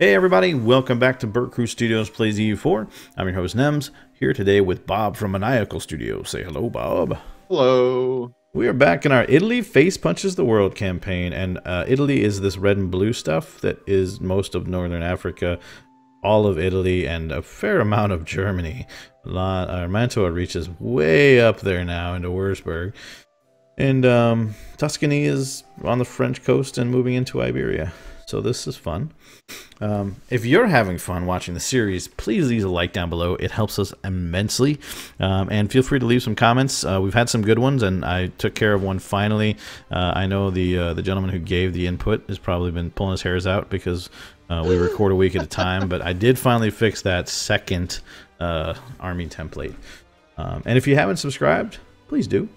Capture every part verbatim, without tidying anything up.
Hey everybody, welcome back to BerCrew Studios Plays E U four. I'm your host Nems, here today with Bob from Maniacal Studios. Say hello, Bob. Hello. We are back in our Italy Face Punches the World campaign, and uh, Italy is this red and blue stuff that is most of Northern Africa, all of Italy, and a fair amount of Germany. La uh, Mantua reaches way up there now into Würzburg. And um, Tuscany is on the French coast and moving into Iberia. So this is fun. Um, if you're having fun watching the series, please leave a like down below. It helps us immensely. Um, and feel free to leave some comments. Uh, we've had some good ones, and I took care of one finally. Uh, I know the uh, the gentleman who gave the input has probably been pulling his hairs out because uh, we record a week at a time. But I did finally fix that second uh, army template. Um, and if you haven't subscribed, please do.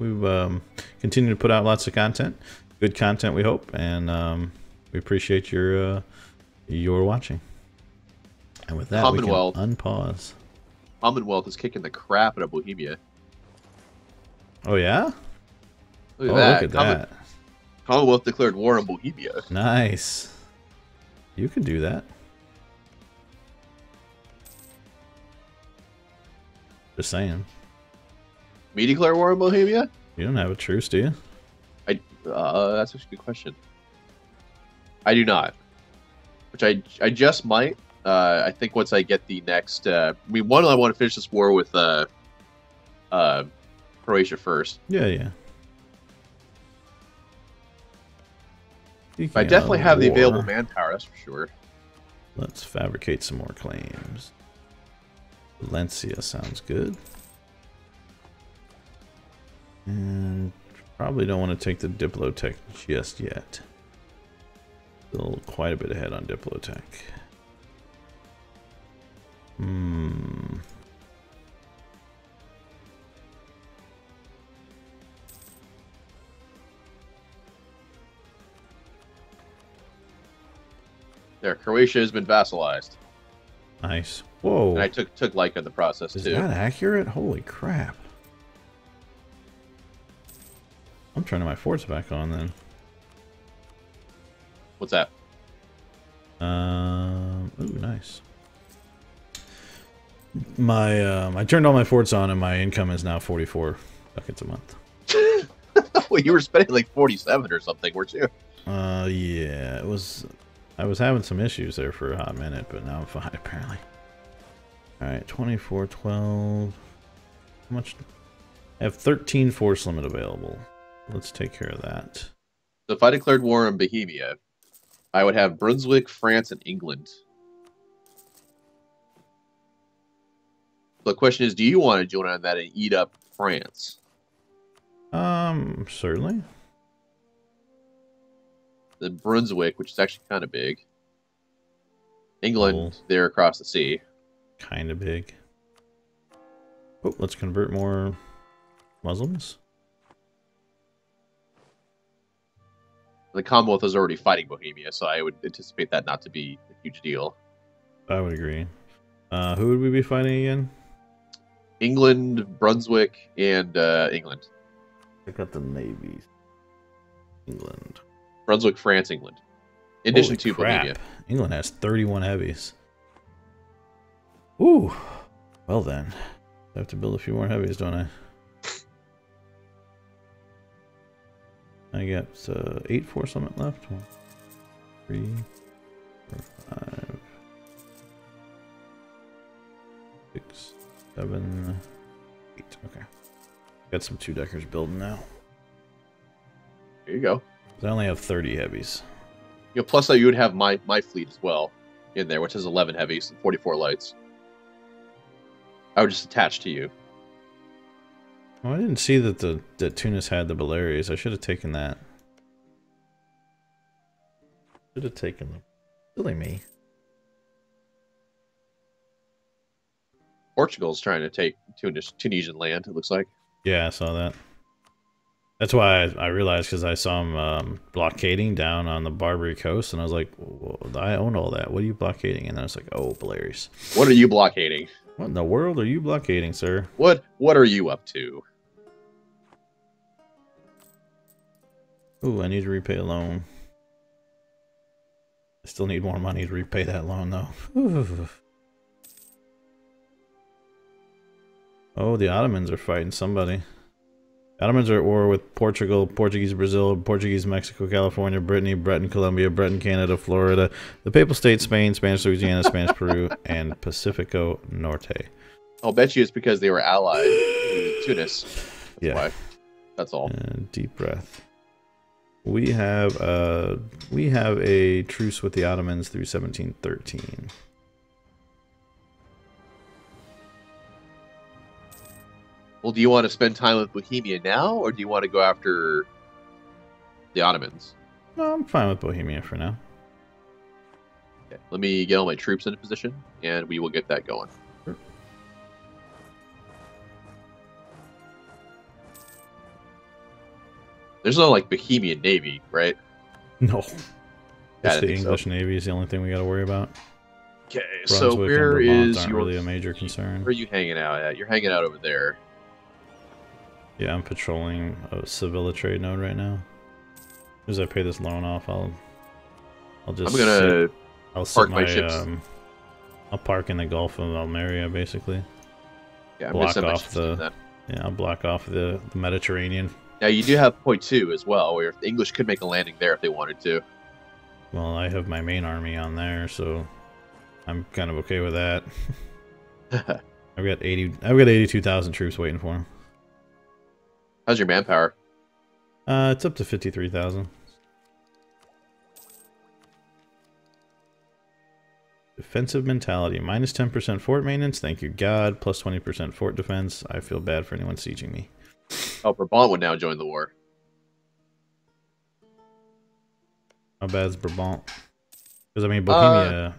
We've um, continued to put out lots of content. Good content, we hope. And... Um, we appreciate your uh, your watching. And with that, we can unpause. Commonwealth is kicking the crap out of Bohemia. Oh, yeah? Look at oh, that. Look at Common that. Commonwealth declared war on Bohemia. Nice. You can do that. Just saying. Me declare war on Bohemia? You don't have a truce, do you? I, uh, that's actually a good question. I do not, which I, I just might. Uh, I think once I get the next... Uh, I mean, one, I want to finish this war with uh, uh, Croatia first. Yeah, yeah. I definitely have war. the available manpower, that's for sure. Let's fabricate some more claims. Valencia sounds good. And probably don't want to take the Diplotech just yet. Still quite a bit ahead on Diplotech. Hmm. There, Croatia has been vassalized. Nice. Whoa. And I took took Leica in the process too. Is that accurate? Holy crap. I'm turning my forts back on then. What's that? Um, ooh, nice. My um, I turned all my forts on, and my income is now forty-four buckets a month. Well, you were spending like forty-seven or something, weren't you? Uh, yeah, it was. I was having some issues there for a hot minute, but now I'm fine apparently. All right, twenty-four, twelve. How much? I have thirteen force limit available. Let's take care of that. So if I declared war on Bohemia, I would have Brunswick, France, and England. The question is, do you want to join on that and eat up France? Um, certainly. The Brunswick, which is actually kind of big. England, cool. They're across the sea. Kind of big. Oh, let's convert more Muslims. The Commonwealth is already fighting Bohemia, so I would anticipate that not to be a huge deal. I would agree. Uh, who would we be fighting again? England, Brunswick, and uh, England. Check out the navies. England. Brunswick, France, England. In addition to Bohemia. England has thirty-one heavies. Ooh. Well then. I have to build a few more heavies, don't I? I got uh, eight force limit left. One, three, four, five, six, seven, eight. Okay. Got some two deckers building now. There you go. I only have thirty heavies. You know, plus, though, you would have my, my fleet as well in there, which has eleven heavies and forty-four lights. I would just attach to you. Well, I didn't see that the that Tunis had the Balearics. I should have taken that. Should have taken them. Silly me. Portugal's trying to take Tunis Tunisian land. It looks like. Yeah, I saw that. That's why I, I realized because I saw them um, blockading down on the Barbary Coast, and I was like, well, I own all that. What are you blockading? And then I was like, oh, Balearics. What are you blockading? What in the world are you blockading, sir? What What are you up to? Ooh, I need to repay a loan. I still need more money to repay that loan, though. Ooh. Oh, the Ottomans are fighting somebody. The Ottomans are at war with Portugal, Portuguese Brazil, Portuguese Mexico, California, Brittany, Breton Colombia, Breton Canada, Florida, the Papal States, Spain, Spanish Louisiana, Spanish Peru, and Pacifico Norte. I'll bet you it's because they were allied to Tunis. That's yeah. Why. That's all. And deep breath. We have uh we have a truce with the Ottomans through seventeen thirteen. Well, do you want to spend time with Bohemia now, or do you want to go after the Ottomans? No, I'm fine with Bohemia for now. Okay, let me get all my troops into position, and we will get that going. There's no, like, Bohemian Navy, right? No. That's the English so. Navy is the only thing we got to worry about. Okay, so where is your... really a major concern. Where are you hanging out at? You're hanging out over there. Yeah, I'm patrolling a Sevilla trade node right now. As I pay this loan off, I'll... I'll just... I'm gonna sit, I'll park sit my, my ships. Um, I'll park in the Gulf of Almeria, basically. Yeah, I'm block off the... Yeah, I'll block off the, the Mediterranean. Now, you do have point two as well, where the English could make a landing there if they wanted to. Well, I have my main army on there, so I'm kind of okay with that. I've got eighty. I've got eighty-two thousand troops waiting for them. How's your manpower? Uh, it's up to fifty-three thousand. Defensive mentality: minus ten percent fort maintenance. Thank you, God. Plus twenty percent fort defense. I feel bad for anyone sieging me. Oh, Brabant would now join the war. How bad is Brabant? Because, I mean, Bohemia uh,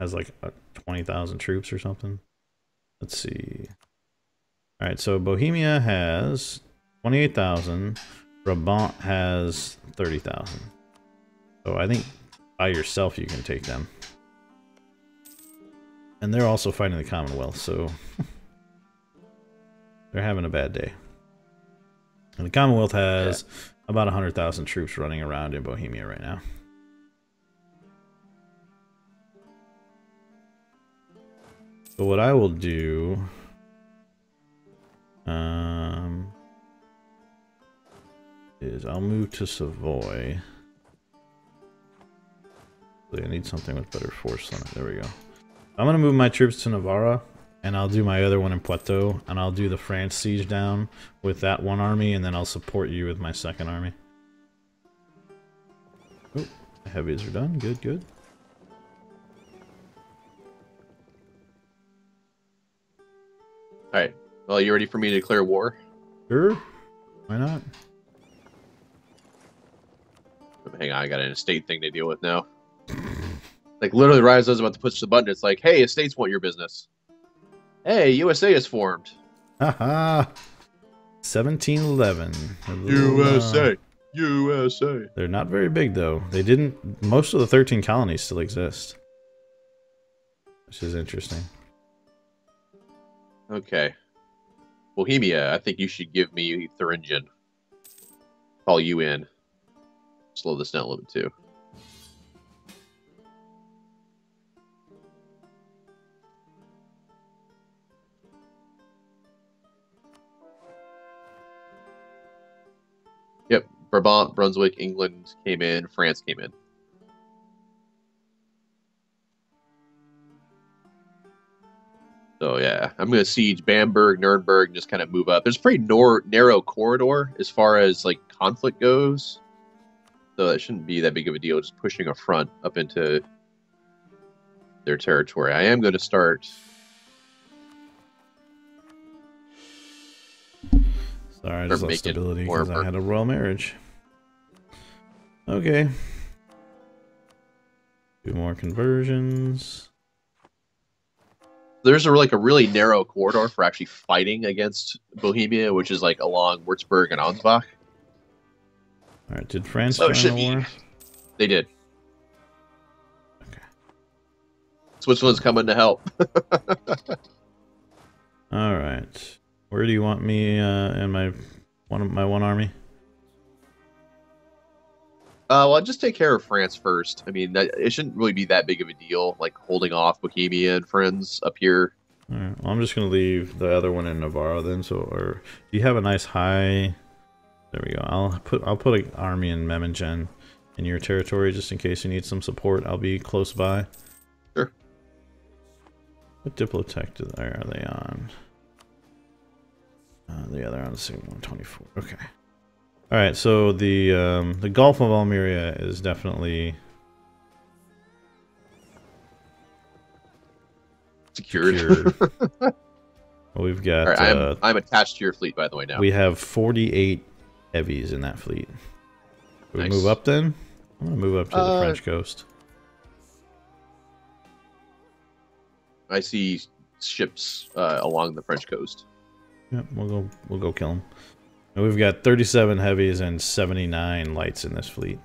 has, like, twenty thousand troops or something. Let's see. Alright, so Bohemia has twenty-eight thousand. Brabant has thirty thousand. So I think by yourself you can take them. And they're also fighting the Commonwealth, so... they're having a bad day. And the Commonwealth has yeah. about one hundred thousand troops running around in Bohemia right now. So what I will do... Um, is I'll move to Savoy. I need something with better force limit. There we go. I'm going to move my troops to Navarra. And I'll do my other one in Poitou, and I'll do the France siege down with that one army, and then I'll support you with my second army. Oh, the heavies are done. Good, good. Alright. Well, you ready for me to declare war? Sure. Why not? Hang on, I got an estate thing to deal with now. Like, literally, right as I was about to push the button, it's like, hey, estates want your business. Hey, U S A is formed. Haha. seventeen eleven. U S A. Uh, U S A. They're not very big, though. They didn't... Most of the thirteen colonies still exist. Which is interesting. Okay. Bohemia, I think you should give me Thuringian. Call you in. Slow this down a little bit, too. Yep, Brabant, Brunswick, England came in, France came in. So yeah, I'm going to siege Bamberg, Nuremberg, and just kind of move up. There's a pretty nor narrow corridor as far as like conflict goes. So that shouldn't be that big of a deal, just pushing a front up into their territory. I am going to start... Sorry, I just lost stability because I had a royal marriage. Okay. Do more conversions. There's a, like a really narrow corridor for actually fighting against Bohemia, which is like along Würzburg and Ansbach. Alright, did France join the war? They did. Okay. Switzerland's coming to help. Alright. Where do you want me uh, and my one my one army? Uh, well, I'll just take care of France first. I mean, that, it shouldn't really be that big of a deal, like holding off Bohemia and friends up here. All right, well, I'm just going to leave the other one in Navarro then. So, or you have a nice high. There we go. I'll put I'll put an army in Memmingen in your territory just in case you need some support. I'll be close by. Sure. What diplotech do they, are they on? Uh, the other on the same one twenty-four. Okay. All right, so the um, the Gulf of Almeria is definitely secured. secured. Well, we've got. All right, I'm, uh, I'm attached to your fleet, by the way. Now we have forty-eight heavies in that fleet. Nice. We move up then. I'm gonna move up to uh, the French coast. I see ships uh, along the French coast. Yep, we'll go. We'll go kill them. And we've got thirty-seven heavies and seventy-nine lights in this fleet.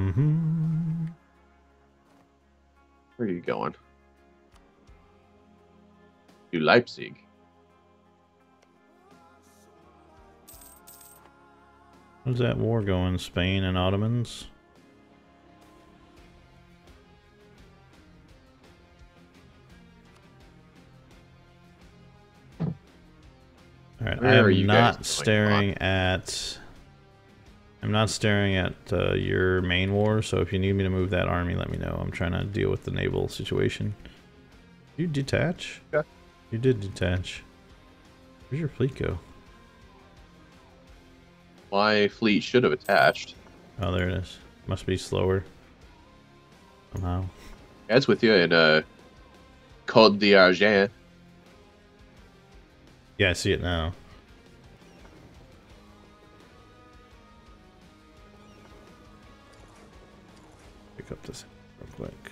Mm-hmm. Where are you going? To Leipzig. How's that war going? Spain and Ottomans? Alright, I am not staring at I'm not staring at uh, your main war, so if you need me to move that army, let me know. I'm trying to deal with the naval situation. You detach? Yeah. You did detach. Where's your fleet go? My fleet should have attached. Oh, there it is. Must be slower. Somehow. That's with you in uh Côte d'Argent. Yeah, I see it now. Pick up this real quick.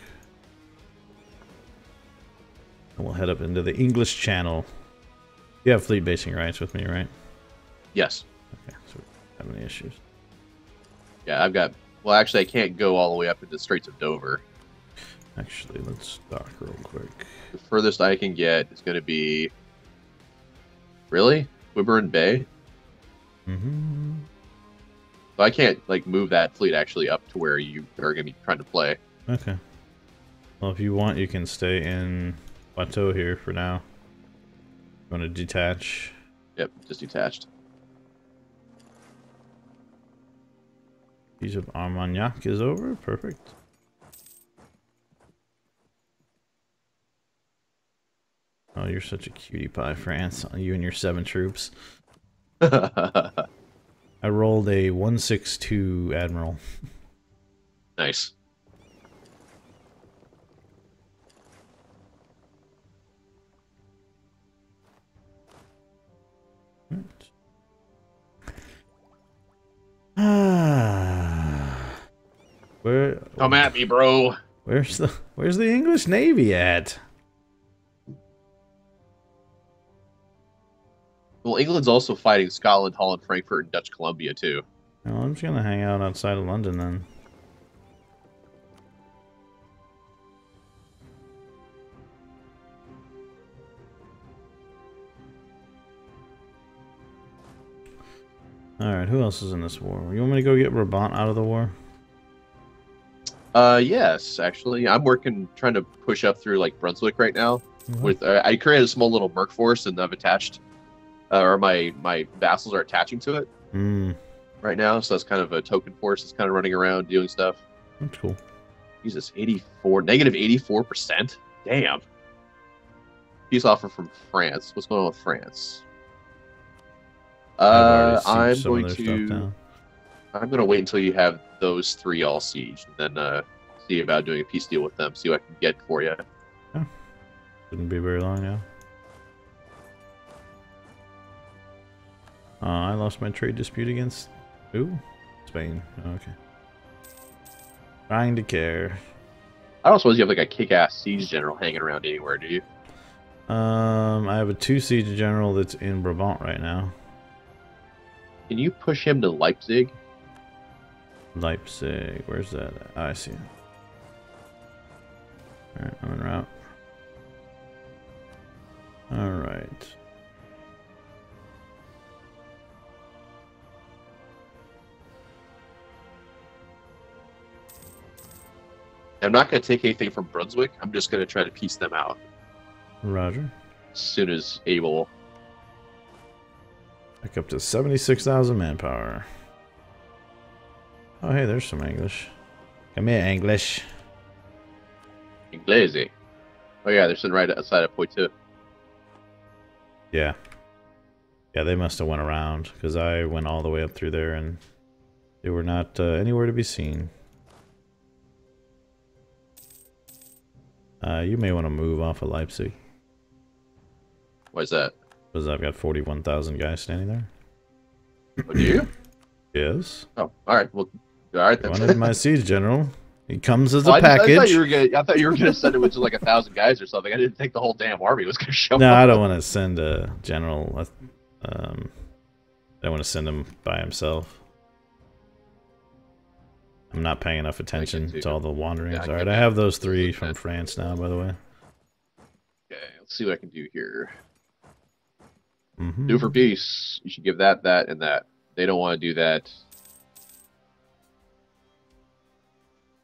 And we'll head up into the English Channel. You have fleet basing rights with me, right? Yes. Okay, so we don't have any issues. Yeah, I've got... Well, actually, I can't go all the way up into the Straits of Dover. Actually, let's dock real quick. The furthest I can get is going to be... Really? Whiburn Bay? Mm-hmm. So I can't, like, move that fleet actually up to where you are going to be trying to play. Okay. Well, if you want, you can stay in plateau here for now. You want to detach? Yep, just detached. Siege of Armagnac is over. Perfect. Oh, you're such a cutie pie, France. You and your seven troops. I rolled a one six two Admiral. Nice. Right. Ah. Where? Come at me, bro. Where's the Where's the English Navy at? Well, England's also fighting Scotland, Holland, Frankfurt, and Dutch Columbia, too. Well, I'm just going to hang out outside of London, then. Alright, who else is in this war? You want me to go get Brabant out of the war? Uh, yes, actually. I'm working, trying to push up through, like, Brunswick right now. Mm-hmm. With uh, I created a small little merc force, and I've attached... Uh, or my my vassals are attaching to it mm. right now, so that's kind of a token force that's kind of running around doing stuff. That's cool. Jesus, eighty-four, negative eighty-four percent. Damn. Peace offer from France. What's going on with France? Uh, I'm going to I'm going to wait until you have those three all sieged, and then uh, see about doing a peace deal with them. See what I can get for you. Yeah. Shouldn't be very long, yeah. Uh, I lost my trade dispute against who? Spain. Oh, okay. Trying to care. I don't suppose you have like a kick-ass siege general hanging around anywhere, do you? Um, I have a two siege general that's in Brabant right now. Can you push him to Leipzig? Leipzig. Where's that? Oh, I see. All right, I'm en route. All right. I'm not going to take anything from Brunswick. I'm just going to try to piece them out. Roger. As soon as able. Back up to seventy-six thousand manpower. Oh, hey, there's some English. Come here, English. Inglese. Oh, yeah, they're sitting right outside of Poitou. Yeah. Yeah, they must have went around, because I went all the way up through there, and they were not uh, anywhere to be seen. Uh, you may want to move off of Leipzig. Why's that? Because I've got forty-one thousand guys standing there. Oh, do you? Yes. Oh, alright. Well, alright then. One of my siege general. He comes as well, a package. I, I thought you were gonna, I thought you were going to send it with just like a thousand guys or something. I didn't think the whole damn army was going to show no, up. No, I don't want to send a general. Um, I want to send him by himself. I'm not paying enough attention to all the wanderings. Yeah, Alright, I have those three from France now, by the way. Okay, let's see what I can do here. Mm-hmm. Do for peace. You should give that, that, and that. They don't want to do that.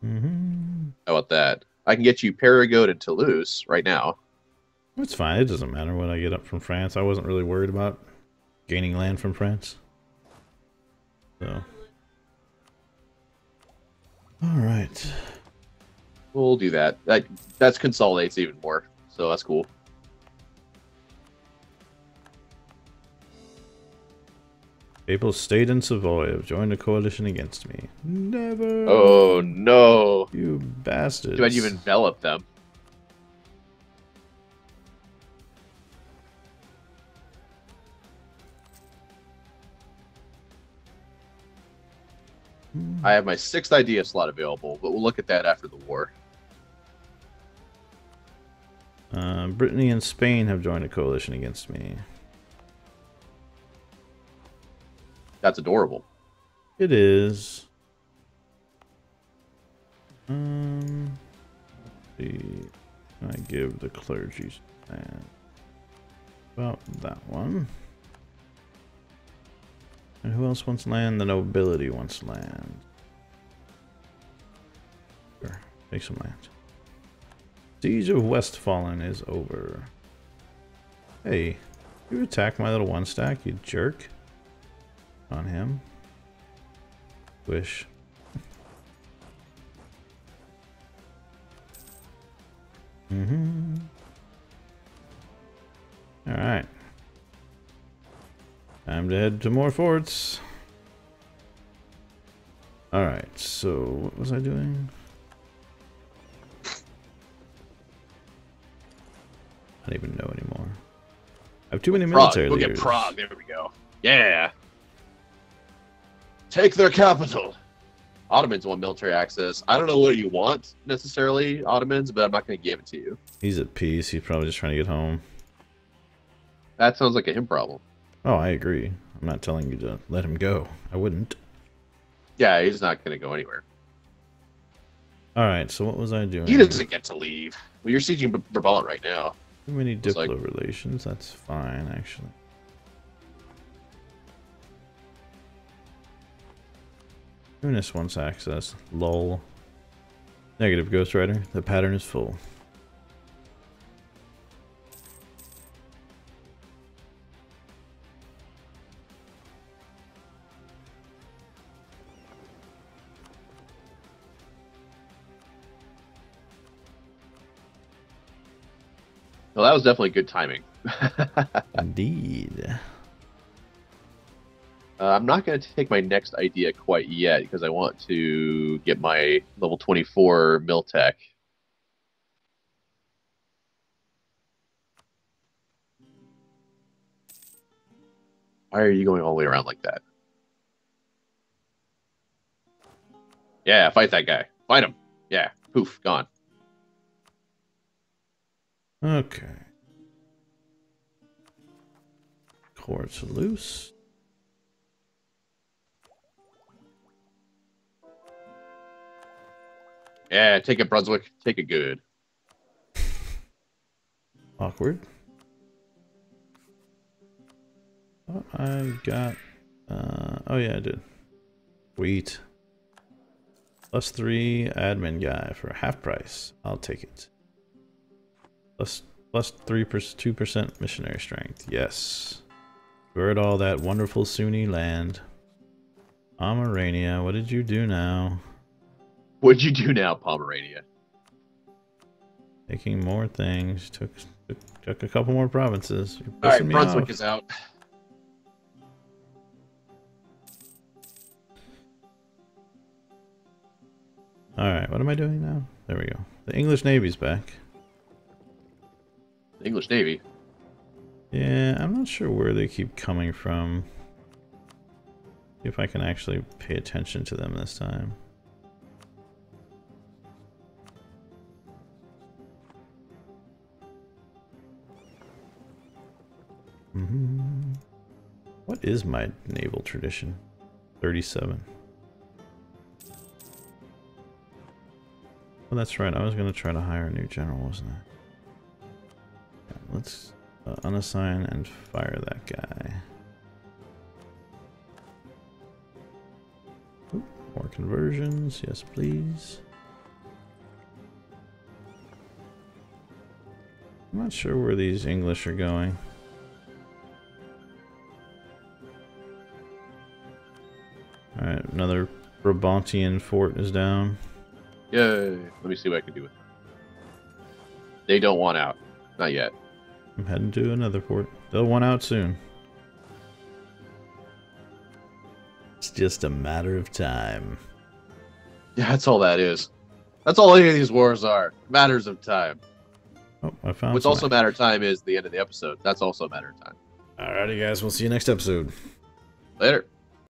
Mm-hmm. How about that? I can get you Perigord and Toulouse right now. It's fine. It doesn't matter what I get up from France. I wasn't really worried about gaining land from France. So... All right, we'll do that. That that's consolidates even more, so that's cool. Papal state and Savoy have joined a coalition against me. Never. Oh no! You bastards! Too bad you've enveloped them. I have my sixth idea slot available, but we'll look at that after the war. Uh, Brittany and Spain have joined a coalition against me. That's adorable. It is. Um, let's see. I give the clergy stand about that one. And who else wants land? The nobility wants land. Sure, take some land. Siege of Westfalen is over. Hey, you attack my little one stack, you jerk. On him. Wish. Mm-hmm. Alright. Time to head to more forts. Alright, so what was I doing? I don't even know anymore. I have too many military leaders. We'll get Prague, there we go. Yeah! Take their capital! Ottomans want military access. I don't know what you want, necessarily, Ottomans, but I'm not going to give it to you. He's at peace, he's probably just trying to get home. That sounds like a him problem. Oh, I agree. I'm not telling you to let him go. I wouldn't. Yeah, he's not going to go anywhere. Alright, so what was I doing? He doesn't get to leave. Well, you're sieging Brabant right now. Too many diplo like... relations. That's fine, actually. Tunis wants access. Lol. Negative, Ghostwriter. The pattern is full. Well, that was definitely good timing. Indeed. Uh, I'm not going to take my next idea quite yet because I want to get my level twenty-four Miltech. Why are you going all the way around like that? Yeah, fight that guy. Fight him. Yeah, poof, gone. Okay. Cords loose. Yeah, take it, Brunswick. Take it good. Awkward. Well, I got, uh, oh yeah, I did. Sweet. Plus three admin guy for half price. I'll take it. Plus, plus three, two percent missionary strength. Yes. Guard all that wonderful Sunni land. Pomerania, what did you do now? What'd you do now, Pomerania? Taking more things. Took, took, took a couple more provinces. All right, Brunswick is out. Alright, what am I doing now? There we go. The English Navy's back. The English Navy? Yeah, I'm not sure where they keep coming from. See if I can actually pay attention to them this time. Mm-hmm. What is my naval tradition? thirty-seven. Oh, that's right. I was going to try to hire a new general, wasn't I? Yeah, let's uh, unassign and fire that guy. Oop, more conversions. Yes, please. I'm not sure where these English are going. Alright, another Brabantian fort is down. Yay. Let me see what I can do with them. They don't want out. Not yet. I'm heading to another port. They'll want out soon. It's just a matter of time. Yeah, that's all that is. That's all any of these wars are. Matters of time. Oh, I found What's something. also a matter of time is the end of the episode. That's also a matter of time. Alrighty, guys. We'll see you next episode. Later.